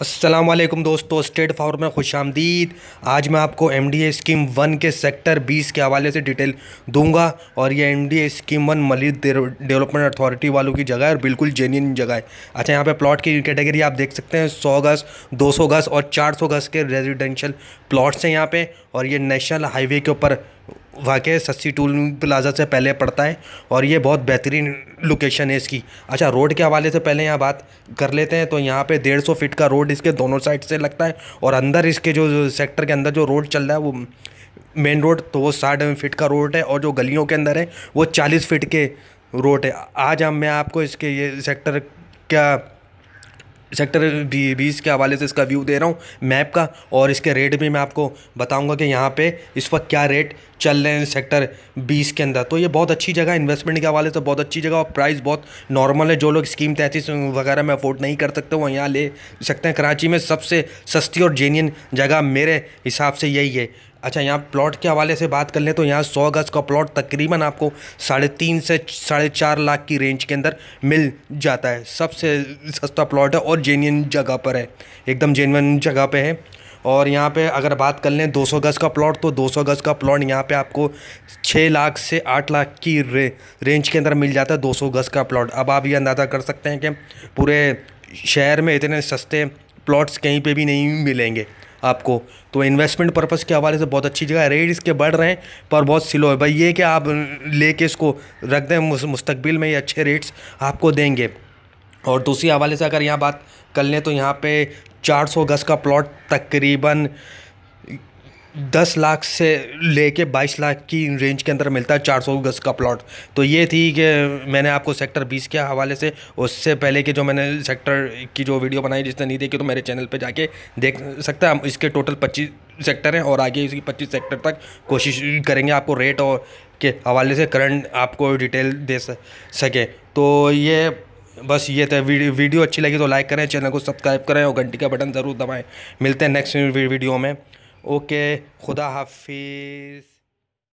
अस्सलाम वालेकुम दोस्तों, स्टेट फार्म में खुशामदीद। आज मैं आपको MDA स्कीम 1 के सेक्टर 20 के हवाले से डिटेल दूंगा और ये MDA scheme 1 Malir development authority वालों की जगह है और बिल्कुल जेन्युइन जगह है। अच्छा, यहाँ पे प्लॉट की कैटेगरी आप देख सकते हैं, 100 गज, 200 गज और 400 गज के रेजिडेंशियल प्लॉट्स हैं यहाँ पे। और ये नेशनल हाईवे के ऊपर वाकई सस्सी टूल प्लाजा से पहले पड़ता है और ये बहुत बेहतरीन लोकेशन है इसकी। अच्छा, रोड के हवाले से पहले यहाँ बात कर लेते हैं। तो यहाँ पे 150 फीट का रोड इसके दोनों साइड से लगता है और अंदर इसके जो सेक्टर के अंदर जो रोड चल रहा है वो मेन रोड, तो वो 60 फीट का रोड है और जो गलियों के अंदर है वो 40 फीट के रोड है। आज मैं आपको इसके ये सेक्टर 20 के हवाले से इसका व्यू दे रहा हूँ मैप का, और इसके रेट भी मैं आपको बताऊंगा कि यहाँ पे इस वक्त क्या रेट चल रहे हैं सेक्टर 20 के अंदर। तो ये बहुत अच्छी जगह है, इन्वेस्टमेंट के हवाले से बहुत अच्छी जगह और प्राइस बहुत नॉर्मल है। जो लोग स्कीम 33 वगैरह में अफोर्ड नहीं कर सकते वो यहाँ ले सकते हैं। कराची में सबसे सस्ती और जेन्युइन जगह मेरे हिसाब से यही है। अच्छा, यहाँ प्लॉट के हवाले से बात कर लें तो यहाँ 100 गज का प्लॉट तकरीबन आपको 3.5 से 4.5 लाख की रेंज के अंदर मिल जाता है। सबसे सस्ता प्लॉट है और जेन्युइन जगह पर है, एकदम जेन्युइन जगह पे है। और यहाँ पे अगर बात कर लें 200 गज का प्लॉट, तो 200 गज का प्लॉट यहाँ पे आपको 6 लाख से 8 लाख की रेंज के अंदर मिल जाता है 200 गज का प्लॉट। अब आप ये अंदाज़ा कर सकते हैं कि पूरे शहर में इतने सस्ते प्लॉट्स कहीं पे भी नहीं मिलेंगे आपको। तो इन्वेस्टमेंट पर्पस के हवाले से बहुत अच्छी जगह है। रेट इसके बढ़ रहे हैं पर बहुत स्लो है भाई, ये कि आप लेके इसको रख दें, मुस्तकबिल में ये अच्छे रेट्स आपको देंगे। और दूसरी हवाले से अगर यहाँ बात कर लें तो यहाँ पे 400 गज का प्लॉट तकरीबन 10 लाख से लेके 22 लाख की रेंज के अंदर मिलता है 400 गज का प्लॉट। तो ये थी कि मैंने आपको सेक्टर 20 के हवाले से, उससे पहले कि जो मैंने सेक्टर की जो वीडियो बनाई जिसने नहीं देखी तो मेरे चैनल पे जाके देख सकता है। इसके टोटल 25 सेक्टर हैं और आगे इसकी 25 सेक्टर तक कोशिश करेंगे आपको रेट और के हवाले से करंट आपको डिटेल दे सके। तो ये बस ये था वीडियो अच्छी लगी तो लाइक करें, चैनल को सब्सक्राइब करें और घंटी का बटन ज़रूर दबाएँ। मिलते हैं नेक्स्ट वीडियो में। ओके, खुदा हाफिज़।